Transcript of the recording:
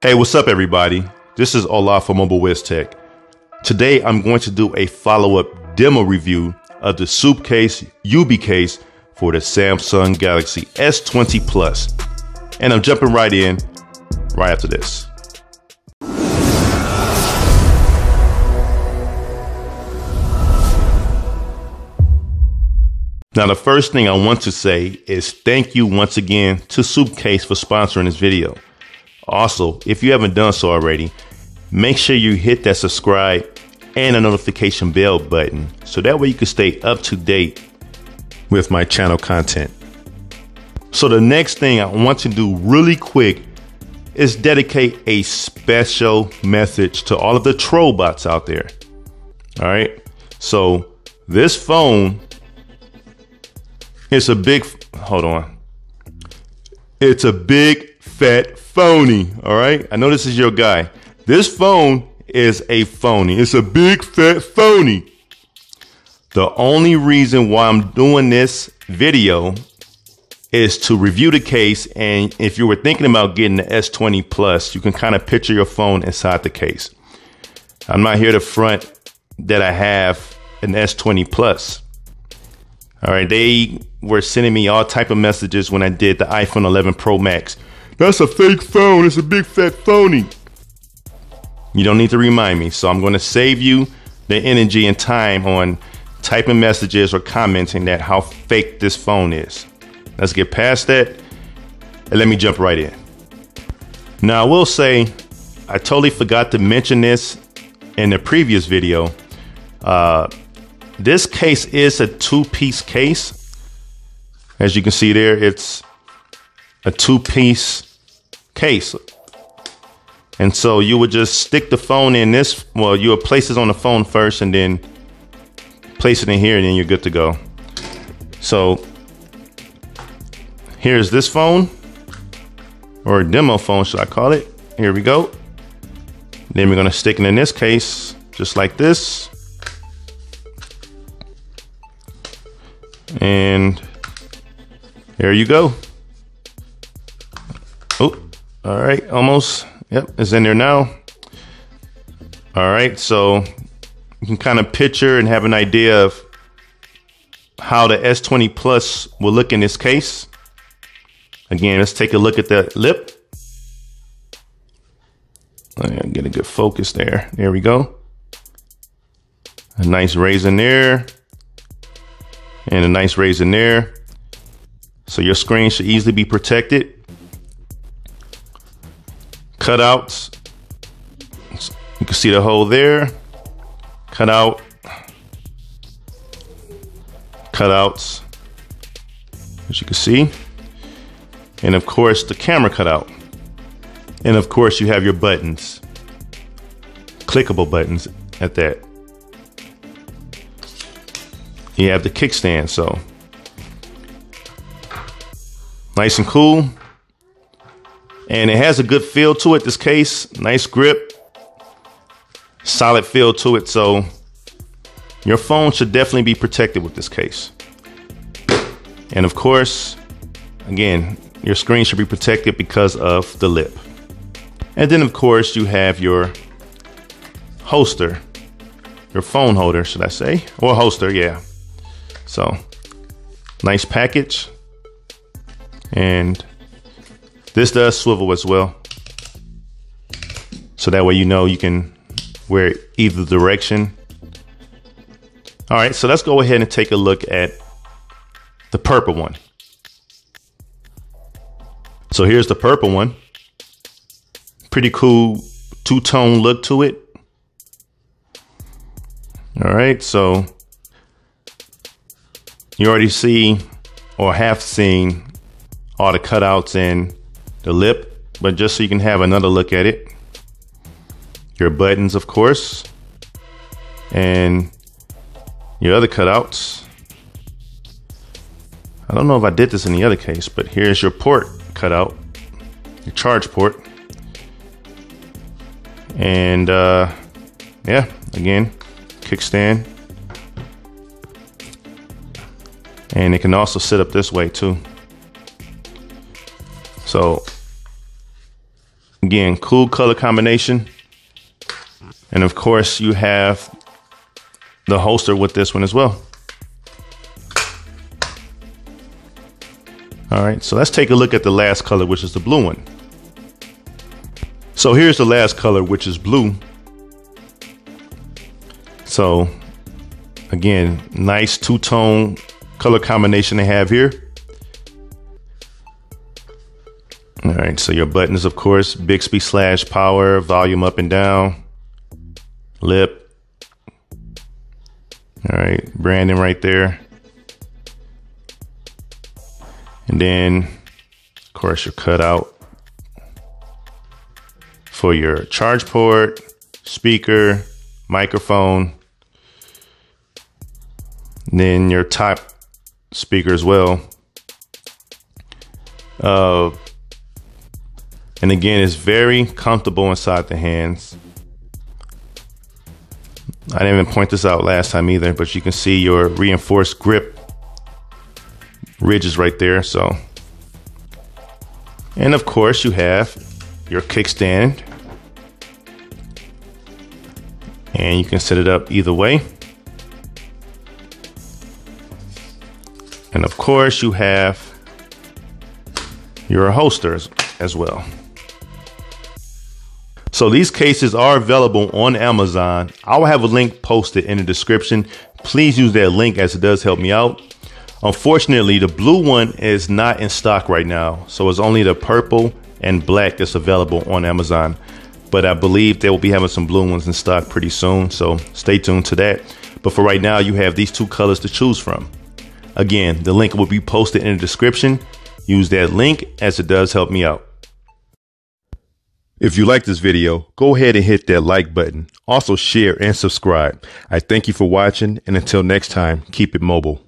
Hey, what's up everybody? This is Olaf from MobileWizTech. Today I'm going to do a follow-up demo review of the SUPCASE UB case for the Samsung Galaxy S20 Plus. And I'm jumping right in right after this. Now the first thing I want to say is thank you once again to SUPCASE for sponsoring this video. Also, if you haven't done so already, make sure you hit that subscribe and the notification bell button so that way you can stay up to date with my channel content. So the next thing I want to do really quick is dedicate a special message to all of the troll bots out there. All right. So this phone is a big, hold on. It's a big fat phony, all right? I know this is your guy. This phone is a phony. It's a big fat phony. The only reason why I'm doing this video is to review the case, and if you were thinking about getting the S20 Plus, you can kind of picture your phone inside the case. I'm not here to front that I have an S20 Plus. All right, they were sending me all type of messages when I did the iPhone 11 Pro Max. That's a fake phone, it's a big fat phony. You don't need to remind me, so I'm gonna save you the energy and time on typing messages or commenting that how fake this phone is. Let's get past that and let me jump right in. Now I will say, I totally forgot to mention this in the previous video. This case is a two-piece case. As you can see there, it's a two-piece case, and so you would just stick the phone in this. Well, you would place it on the phone first and then place it in here, and then you're good to go. So here's this phone, or demo phone should I call it. Here we go. Then we're gonna stick it in this case just like this, and there you go. Oh, all right, almost. Yep, it's in there now. All right, so you can kind of picture and have an idea of how the S20 Plus will look in this case. Again, let's take a look at that lip. I'm getting a good focus there. There we go. A nice raise in there and a nice raise in there. So your screen should easily be protected. Cutouts, you can see the hole there, cutout, cutouts, as you can see, and of course the camera cutout, and of course you have your buttons, clickable buttons at that. You have the kickstand, so nice and cool. And it has a good feel to it, this case. Nice grip, solid feel to it. So your phone should definitely be protected with this case. And of course, again, your screen should be protected because of the lip. And then of course you have your holster, your phone holder, should I say? Or holster, yeah. So nice package. And this does swivel as well, so that way you know you can wear it either direction. All right, so let's go ahead and take a look at the purple one. So here's the purple one. Pretty cool two-tone look to it. All right, so you already see or have seen all the cutouts and the lip, but just so you can have another look at it, your buttons of course, and your other cutouts. I don't know if I did this in the other case, but here's your port cutout, your charge port, and yeah, again, kickstand, and it can also sit up this way too. So Again, cool color combination. And of course, you have the holster with this one as well. All right, so let's take a look at the last color, which is the blue one. So here's the last color, which is blue. So again, nice two-tone color combination they have here. All right, so your buttons, of course, Bixby / power, volume up and down, lip. All right, branding right there. And then, of course, your cutout for your charge port, speaker, microphone, and then your top speaker as well. And again, it's very comfortable inside the hands. I didn't even point this out last time either, but you can see your reinforced grip ridges right there. So, and of course you have your kickstand and you can set it up either way. And of course you have your holsters as well. So these cases are available on Amazon. I will have a link posted in the description. Please use that link as it does help me out. Unfortunately, the blue one is not in stock right now, so it's only the purple and black that's available on Amazon. But I believe they will be having some blue ones in stock pretty soon, so stay tuned to that. But for right now, you have these two colors to choose from. Again, the link will be posted in the description. Use that link as it does help me out. If you like this video, go ahead and hit that like button. Also share and subscribe. I thank you for watching, and until next time, keep it mobile.